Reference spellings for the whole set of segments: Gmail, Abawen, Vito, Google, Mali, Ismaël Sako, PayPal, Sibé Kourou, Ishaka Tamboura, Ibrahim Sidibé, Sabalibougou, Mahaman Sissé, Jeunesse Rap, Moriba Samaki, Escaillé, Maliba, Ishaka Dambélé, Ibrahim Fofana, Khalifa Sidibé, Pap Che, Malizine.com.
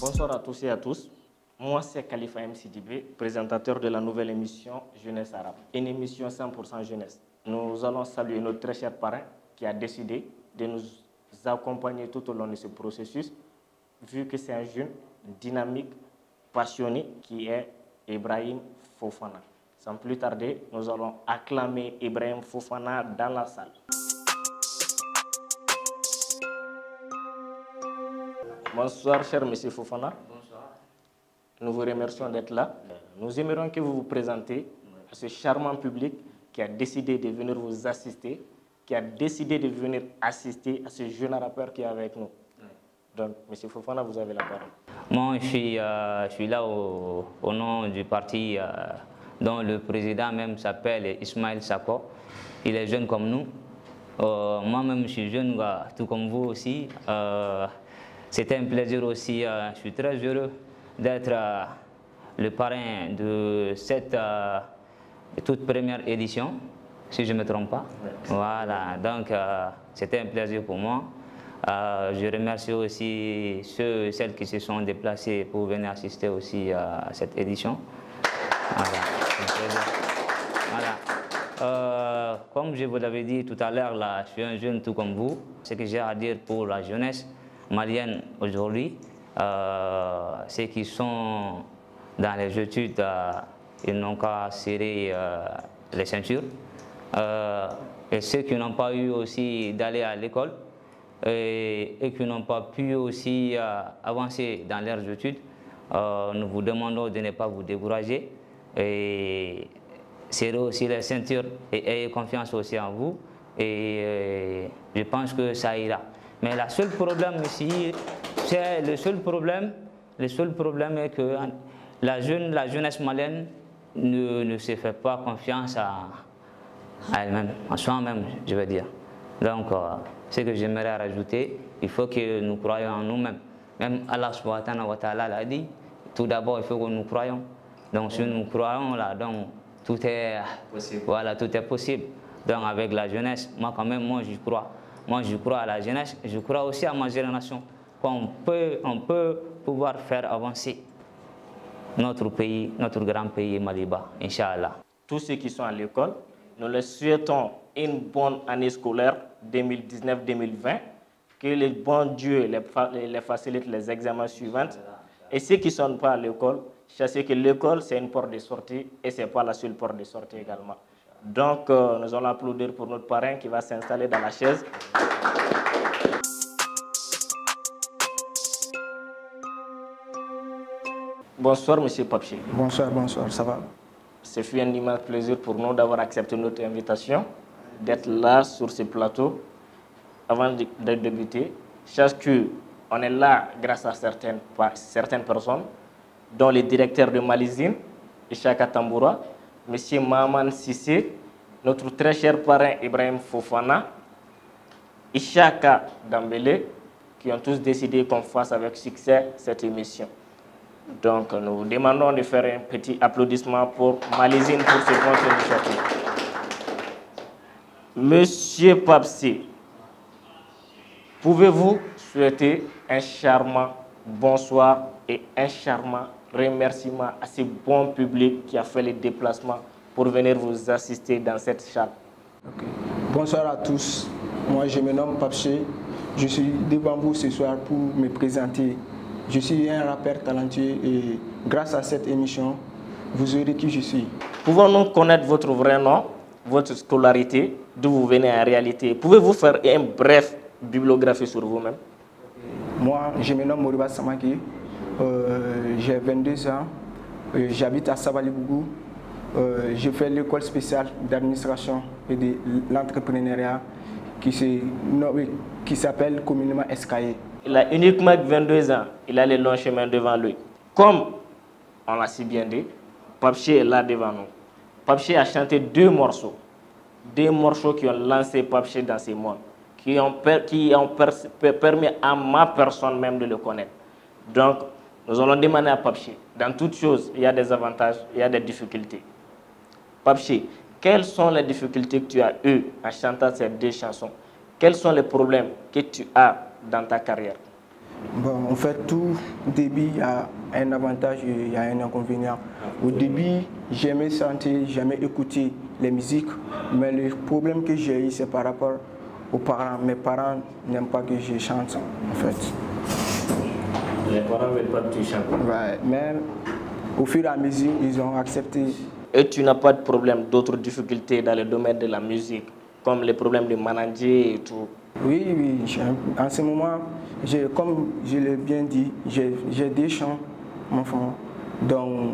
Bonsoir à tous et à tous. Moi, c'est Khalifa Sidibé, présentateur de la nouvelle émission Jeunesse Rap, une émission 100% jeunesse. Nous allons saluer notre très cher parrain qui a décidé de nous accompagner tout au long de ce processus, vu que c'est un jeune dynamique, passionné, qui est Ibrahim Fofana. Sans plus tarder, nous allons acclamer Ibrahim Fofana dans la salle. Bonsoir, cher monsieur Fofana. Bonsoir. Nous vous remercions d'être là. Nous aimerions que vous vous présentez à ce charmant public qui a décidé de venir vous assister, qui a décidé de venir assister à ce jeune rappeur qui est avec nous. Donc, monsieur Fofana, vous avez la parole. Moi, je suis là au nom du parti dont le président même s'appelle Ismaël Sako. Il est jeune comme nous. Moi-même, je suis jeune, tout comme vous aussi. C'était un plaisir aussi. Je suis très heureux d'être le parrain de cette toute première édition, si je ne me trompe pas. Voilà, donc c'était un plaisir pour moi. Je remercie aussi ceux et celles qui se sont déplacés pour venir assister aussi à cette édition. Voilà. Voilà. Comme je vous l'avais dit tout à l'heure, je suis un jeune tout comme vous. Ce que j'ai à dire pour la jeunesse malienne aujourd'hui, ceux qui sont dans les études, ils n'ont qu'à serrer les ceintures. Et ceux qui n'ont pas eu aussi d'aller à l'école et qui n'ont pas pu aussi avancer dans leurs études, nous vous demandons de ne pas vous décourager et serrer aussi les ceintures et ayez confiance aussi en vous. Et je pense que ça ira. Mais le seul problème ici, c'est le seul problème est que la jeunesse malienne ne se fait pas confiance à elle-même, en soi-même, je veux dire. Donc, ce que j'aimerais rajouter, il faut que nous croyons en nous-mêmes. Même Allah subhanahu wa ta'ala l'a dit, tout d'abord, il faut que nous croyons. Donc, si nous croyons, là, donc, tout est possible. Voilà, tout est possible. Donc, avec la jeunesse, moi, quand même, moi, j'y crois. Moi, je crois à la jeunesse, je crois aussi à ma génération, qu'on peut, pouvoir faire avancer notre pays, notre grand pays Maliba, Inch'Allah. Tous ceux qui sont à l'école, nous leur souhaitons une bonne année scolaire 2019-2020, que le bon Dieu les facilite les examens suivants. Et ceux qui ne sont pas à l'école, sachez que l'école, c'est une porte de sortie et ce n'est pas la seule porte de sortie également. Donc, nous allons applaudir pour notre parrain qui va s'installer dans la chaise. Bonsoir, monsieur Pap Che. Bonsoir, bonsoir, ça va? Ce fut un immense plaisir pour nous d'avoir accepté notre invitation, d'être là sur ce plateau. Avant de débuter, sache qu'on est là grâce à certaines personnes, dont le directeur de Malizine, Ishaka Tamboura, monsieur Mahaman Sissé, notre très cher parrain Ibrahim Fofana, Ishaka Dambélé, qui ont tous décidé qu'on fasse avec succès cette émission. Donc nous vous demandons de faire un petit applaudissement pour Malizine pour ce point initiative. Monsieur Pap Che, pouvez-vous souhaiter un charmant bonsoir et un charmant remerciement à ce bon public qui a fait les déplacements pour venir vous assister dans cette salle. Okay. Bonsoir à tous. Moi, je me nomme Pap Che. Je suis devant vous ce soir pour me présenter. Je suis un rappeur talentueux et grâce à cette émission, vous saurez qui je suis. Pouvons-nous connaître votre vrai nom, votre scolarité, d'où vous venez en réalité? Pouvez-vous faire une brève bibliographie sur vous-même? Moi, je me nomme Moriba Samaki. J'ai 22 ans, j'habite à Sabalibougou, je fais l'école spéciale d'administration et de l'entrepreneuriat qui s'appelle communément Escaillé. Il a uniquement 22 ans, il a les longs chemins devant lui. Comme on l'a si bien dit, Pap Che est là devant nous. Pap Che a chanté deux morceaux qui ont lancé Pap Che dans ce monde, qui ont permis à ma personne même de le connaître. Donc, nous allons demander à Pap Che. Dans toute chose, il y a des avantages, il y a des difficultés. Pap Che, quelles sont les difficultés que tu as eues en chantant ces deux chansons? Quels sont les problèmes que tu as dans ta carrière? Bon, en fait, tout début, il y a un avantage et il y a un inconvénient. Au début, j'aimais sentir, j'aimais écouter les musiques, mais le problème que j'ai eu, c'est par rapport aux parents. Mes parents n'aiment pas que je chante, en fait. Les parents ne veulent pas que tu chantes. Ouais, mais au fur et à mesure, ils ont accepté. Et tu n'as pas de problème, d'autres difficultés dans le domaine de la musique, comme les problèmes de manager et tout? Oui, oui. En ce moment, comme je l'ai bien dit, j'ai des chants, mon frère. Donc,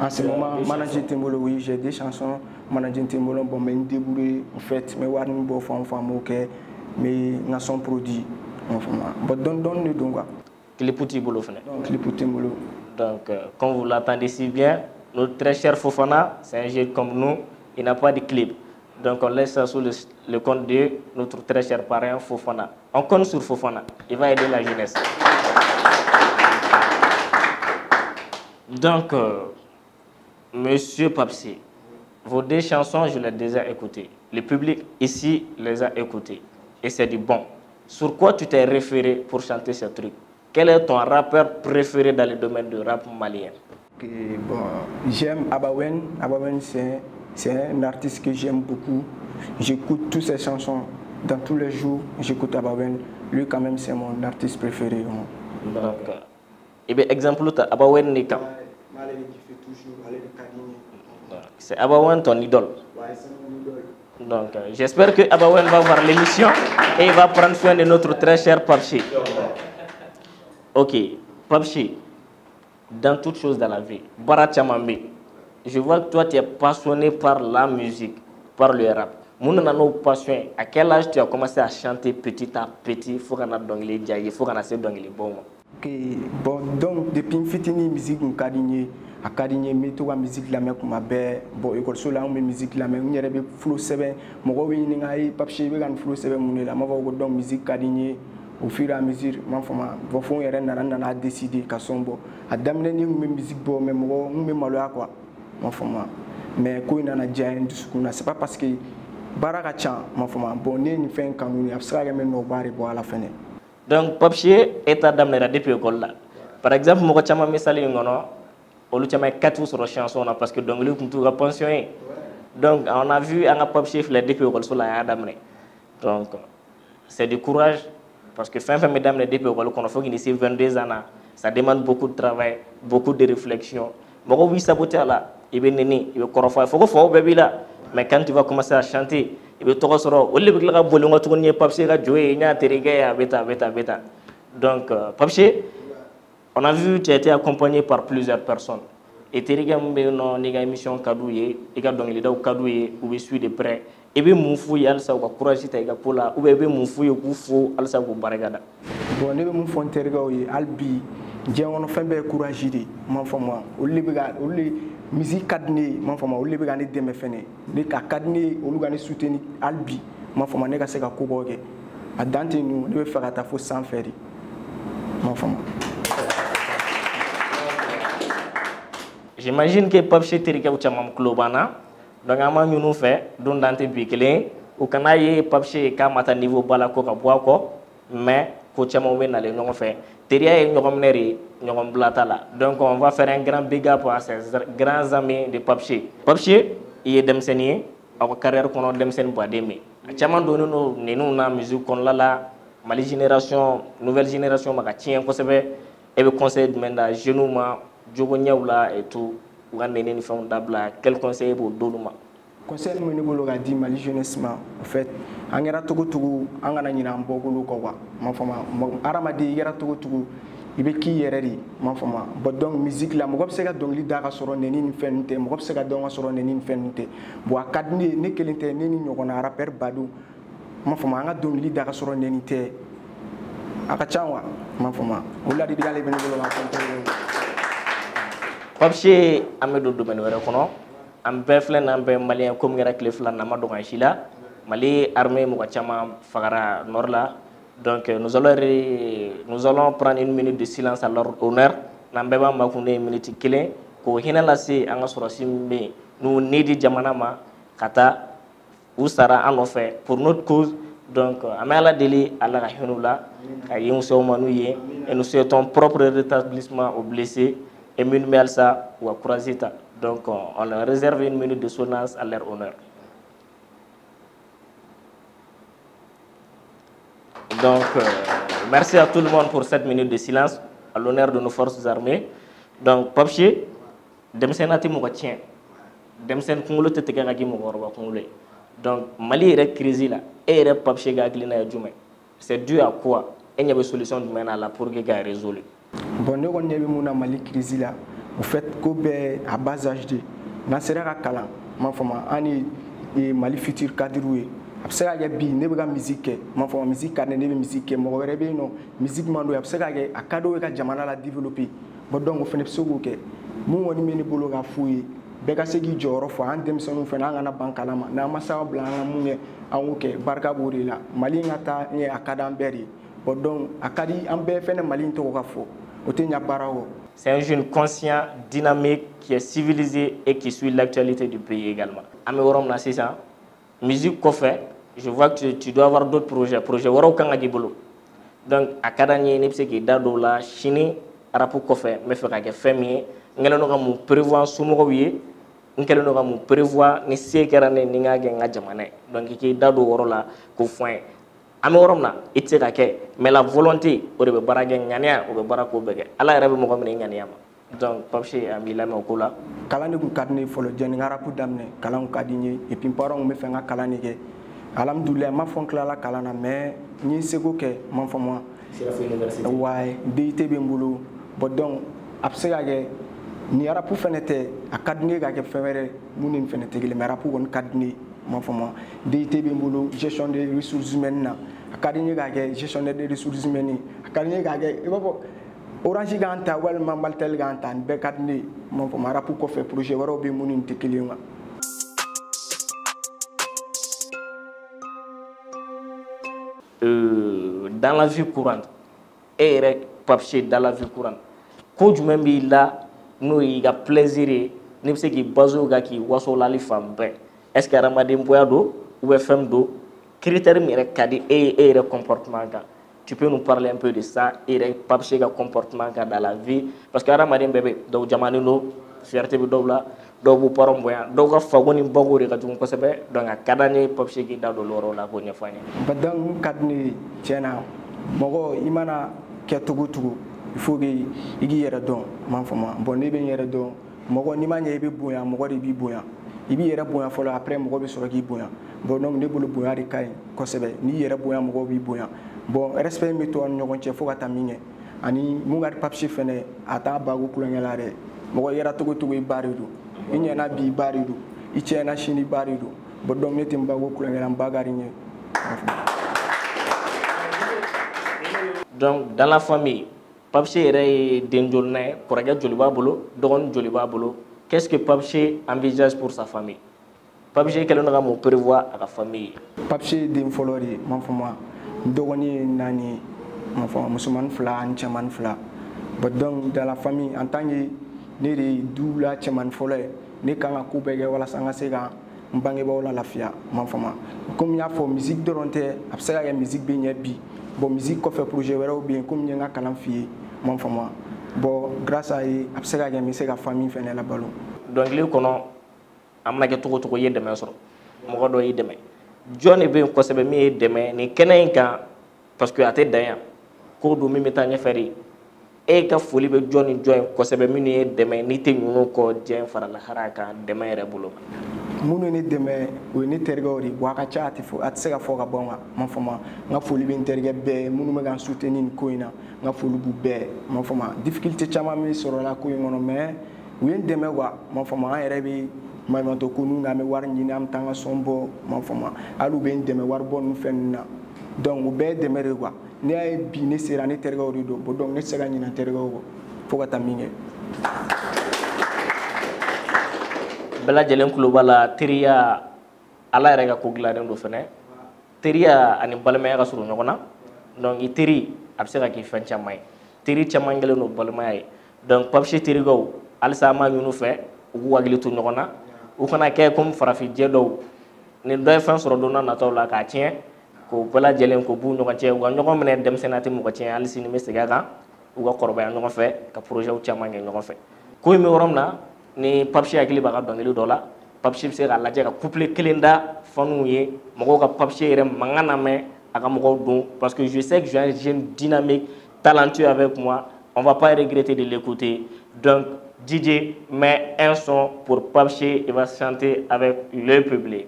en ce moment, manager Tembolo, oui, j'ai des chansons. Manager Tembolo, bon, mais débrouillé, en fait, mais warning, bon, ok, mais n'a son produit, mon frère. Bon, donne-le donc. Clipouti Bolo, frère. Clipouti Bolo. Donc, comme vous l'entendez si bien, notre très cher Fofana, c'est un jeune comme nous, il n'a pas de clip. Donc on laisse ça sur le compte de notre très cher parrain Fofana. On compte sur Fofana, il va aider la jeunesse. Donc, monsieur Pap Che, vos deux chansons, je les ai déjà écoutées. Le public ici les a écoutées. Et c'est du bon. Sur quoi tu t'es référé pour chanter ce truc? Quel est ton rappeur préféré dans le domaine du rap malien? Okay, bon, j'aime Abawen. Abawen, c'est un artiste que j'aime beaucoup. J'écoute toutes ses chansons. Dans tous les jours, j'écoute Abawen. Lui, quand même, c'est mon artiste préféré. D'accord. Et bien, exemple, Abawen Nika. C'est Abawen ton idole. Oui, c'est mon idole. Donc, j'espère que Abawen va voir l'émission et il va prendre soin de notre très cher Pap Che. Ok, Pap Che, dans toutes choses dans la vie, Barachamambi. Je vois que toi, tu es passionné par la musique, par le rap. Mon nano passion, à quel âge tu as commencé à chanter petit à petit? Il faut qu'on a donné les faut qu'on a donné bon. Ok, bon, donc depuis que la musique, mon cadigné, à cadigné, mais toi, musique la mer comme ma belle, bon, école sola, on met musique la mer, on y a des flots sévères, mon roi, il n'y a pas de cheveux, un flot sévère, mon élan, on va dans musique cadigné. Au fur et à mesure, mon frère, vos fonds et rien à décider, qu'à son beau, à d'amener une musique beau, même moi, on met malheur quoi. Mais quand on a déjà un discours, c'est pas parce que Barakachan, mon frère, bon, il fait un canon, il sera même au bar et boire à la fin. Donc, Pap Che est à d'amener depuis l'école là. Par exemple, mon chama mesali ngono, au lieu de mettre 4 sur la chanson, parce que donc lui, tout va pensionner. Donc, on a vu un Pap Che les depuis l'école sur la d'amener. Donc, c'est du courage. Parce que fin mesdames, les DP, on faut qu'il ait 22 ans, ça demande beaucoup de travail, beaucoup de réflexion. Mais quand vous sabotez là, il est néné, il est corrompre, il faut faire bébé là. Mais quand tu vas commencer à chanter, il va te recevoir. Au lieu de la boule, on va tourner Pap Che, jouer, il y a Terigaya, bêta. Donc Pap Che, on a vu tu as été accompagné par plusieurs personnes. Et Terigaya, on a une émission cadouillée, il y a donc les dames cadouillées où ils suivent de près. Ebe mufui alsa ko courage ta ga pola ube be mufui ko fu alsa ko baragada bon ne be mun fon terga o albi je wono fembe courage di mon fama o libga o li musique kadni mon fama o libga ni deme fene ni ka kadni o luga ni soutenir albi mon fama ne ka se ka ko boge adante nous ne be farata fo sans faire mon fama. J'imagine que Pap Che terga ou chamam klobana. Donc, nous faisons des biquets, nous avons des papiers qui sont à niveau de la coque, mais nous avons des papiers qui sont à niveau de la coque. Donc, on va faire un grand big up à ces grands amis de Pap Che. Pap Che, il est demsené, il a une carrière qu'on a demsené pour aimer. Nous avons une musique qu'on a là, la génération, nouvelle génération, qui a un conseil de la genoux, et tout. Quel conseil vous donnez? Conseil que je vais dire, jeunesse, en fait, on a tout tout, on a ni n'importe quoi, ma femme, aramadi, on a tout, il veut qui errer, ma femme. Bon donc musique là, moi j'observe donc les dagas sur une ligne fermée, moi j'observe donc sur une ligne fermée. Bon à cadner, ne qu'elle internet, ni on a rappeur badou, ma femme, on a donc les dagas sur une ligne terre. À Kachawa, ma femme, on l'a dit dans les bénévoles. Pap Che amé do domaine wara kono am be flen am be malien comme ngira kleflan na ma do ngashila Mali armée Moukachama Fagara Norla. Donc nous allons prendre une minute de silence à leur honneur. Nambeba Makoune minute kelen ko hinalasi anga sorasimbe nous nidi jamanama kata usara anofe pour notre cause. Donc, Amala Deli, Allah Rahimullah, Kayim Soumanouye, et nous souhaitons propre rétablissement aux blessés, et Melsa ou à Kourazita. Donc, on leur réserve une minute de silence à leur honneur. Donc, merci à tout le monde pour cette minute de silence, à l'honneur de nos forces armées. Donc, Pap Che, Demsenati Mouratien, Demsen Kunglo Tetekagagi Mourwa Kungle. Donc, Mali est crise là. Et le Pap Che Gaglina est dû. C'est dû à quoi? Et il y a une solution pour que ça résolue. Bon, nous avons eu Mali crise là. Au fait, à bas âge de. Dans ce cas-là, ma femme a Mali futur cadre. Absega ya bi nebega musique ma femme musique ne nebe musique mo werebe no musique mando absega ya akado ka jamana la développer. Bon donc fenep sogoke. Mu woni meni bologa fuyi. Beka segi joro fo andem sonu fenanga na bankalama na masawa blanga munye anwuke barka burila malinga ta nye akadamberi bodon akadi ambe fene malinto ko fo otenya barawo. C'est un jeune conscient, dynamique, qui est civilisé et qui suit l'actualité du pays également. Ami worom na sisa musique ko fait, je vois que tu dois avoir d'autres projets woro kanga dibolo. Donc akadanye ne pseki dadola chini arapu ko fait me fe ka ke femi ngelo no mu prévoir sumo wiye. Nkele no mu prévoir ni sekerane ni ngage ngajamane. Donc ki dado woro la ko foin ami worom na itse ka ke mais la volonté orebe barage ngania obe barako bege ala rebe mo ko men ngania ma. Donc Pap Che ami la mo ko la kala ne ku kadne folo jen ngarapu damne kala ngu kadinye et puis parang me fenga kala ne ke alhamdoulillah ma fon kala kala na mais ni sego ke mon fama c'est la université ouais DIT be mbulu bo donc abse ka ke ni arapu fenete akadne ga ke fewere munin fenete gele marapu won kadne mon fama DIT be mbulu gestion des ressources humaines na akadne ga ke gestion des ressources humaines akadne ga ke ebo orange ganta wal mambaltel ganta be kadne mon fama arapu ko fe projet waro be munin tekelinga. Dans la vie courante, et Pap Che dans la vie courante, quand je même il a, nous il a plaisir, nous c'est qui bazoga qui waso la li femme. Est-ce qu'à Ramadim Boyado ou FM do critère mire kadi et le comportement. Tu peux nous parler un peu de ça et Pap Che comportement dans la vie parce qu'à Ramadim bébé donc jamani no fierté double donc vous parlez bien donc à fagoni bagoure quand vous pensez bien donc à cada année Pap Che dans le loro la bonne fani. Badang kadni tiena mogo imana ketogutu il faut que igi yera don manfoma bonne ben yera don mogo nimanya ibi boya mogo ibi boya ibi yera boya follow après mogo be sorogi boya bon donc ne bulu boya ri kai kosebe ni yera boya mogo bi boya bon respect mi to on nyogon che foka tamine ani munga Pap Che fene ata bagu kulongela re mogo yera togutu ibaridu. Il y en a bi barido, il y en a chini barido, mais donc mettez un bagot pour un bagarinier. Donc dans la famille, Pap Che est d'enjolné pour regarder Joliba Bolo, Don Joliba Bolo. Qu'est-ce que Pap Che envisage pour sa famille? Pap Che quel aura mon prévoir à la famille? Pap Che d'enfolori, mon femme, Doni nani, mon femme, musulman fla, anchaman fla, mais donc dans la famille en tant que ne de doula cheman folé ne kanga kubege wala sanga sega mbange bawla lafia manfama comme ya fo musique doronte absega ya musique be nya bi bo musique ko fait projet wala bien comme nya kalam fi manfama bo grâce à absega ya musique famille fene la ballon. Donc le kono amna ke toko toko yedeme soro mo ko do yedeme joni be ko sebe mi yedeme ni kenen kan parce que até dayan ko do mi metanya feri. Et quand folie be Johnny Joy ko sebe mini demain ni tenu ko dien fara la haraka demain rebulo munu ni demain we ni tergori wa ka chati fo atsega fo ka bonga manfoma nga folie be terge be munu me gan soutenir ko ina nga folie bu be manfoma difficulté chama mi soro la ko ngono mais we demain wa manfoma erebi ma manto kunu nga me war nyina am tanga sombo manfoma alu be demain war bonu fenna donc be demain rewa. Ne a bi ne sera ne terga orido bodong ne sera ni na terga o fogata minge bela jelen kulubala tiria ala rega ko glaren do fene Teria ani balemaya kasuru nyokona donc iteri absera ki fan chamay teri chamangelo no balemaya donc Pap Che teri go alsa ma ñu nu fe ugu waglitu nyokona ukona kay comme farafi jedo ni doy fan soro do na na tawla ka tien ko bala jelen ko bu ñoko tien uga ñoko mene dem senati mu ko tien alsi ni mestiga ka uga korba ñoko fe ka projet u chamangel ñoko fe ko mi woromna ni Pap Che akli ba ka bangelu dola Pap Che se ala jega couple kelenda fanouye moko ka Pap Che rem mangana me aka moko don parce que je sais que j'ai un jeune dynamique talentueux avec moi, on va pas regretter de l'écouter. Donc DJ met un son pour Pap Che, il va chanter avec le public.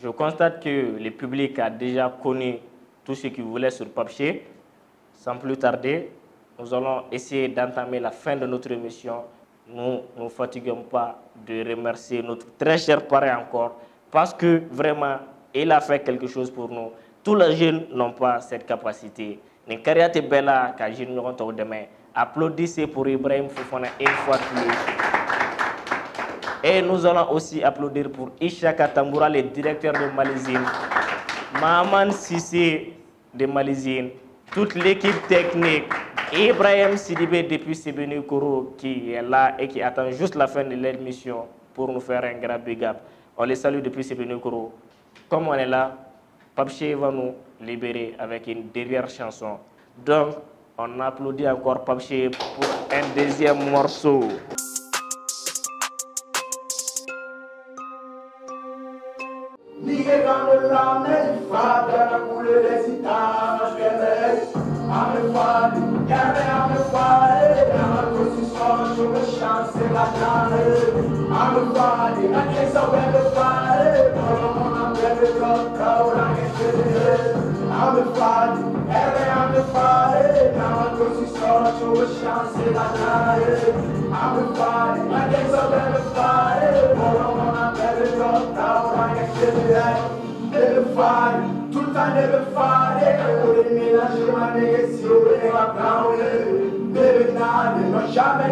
Je constate que le public a déjà connu tout ce qu'il voulait sur Pap Che. Sans plus tarder, nous allons essayer d'entamer la fin de notre émission. Nous ne nous fatiguons pas de remercier notre très cher parrain encore parce que vraiment, il a fait quelque chose pour nous. Tous les jeunes n'ont pas cette capacité. Les carrières sont belles, car les jeunes n'auront pas demain. Applaudissez pour Ibrahim Fofana une fois de plus. Et nous allons aussi applaudir pour Ishaka Tamboura, le directeur de Malizine, Mahaman Sissé de Malizine, toute l'équipe technique, Ibrahim Sidibé depuis Sibé Kourou qui est là et qui attend juste la fin de l'émission pour nous faire un grand big up. On les salue depuis Sibé Kourou. Comme on est là, Pap Che va nous libérer avec une dernière chanson. Donc, on applaudit encore Pap Che pour un deuxième morceau. I'm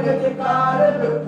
the fire.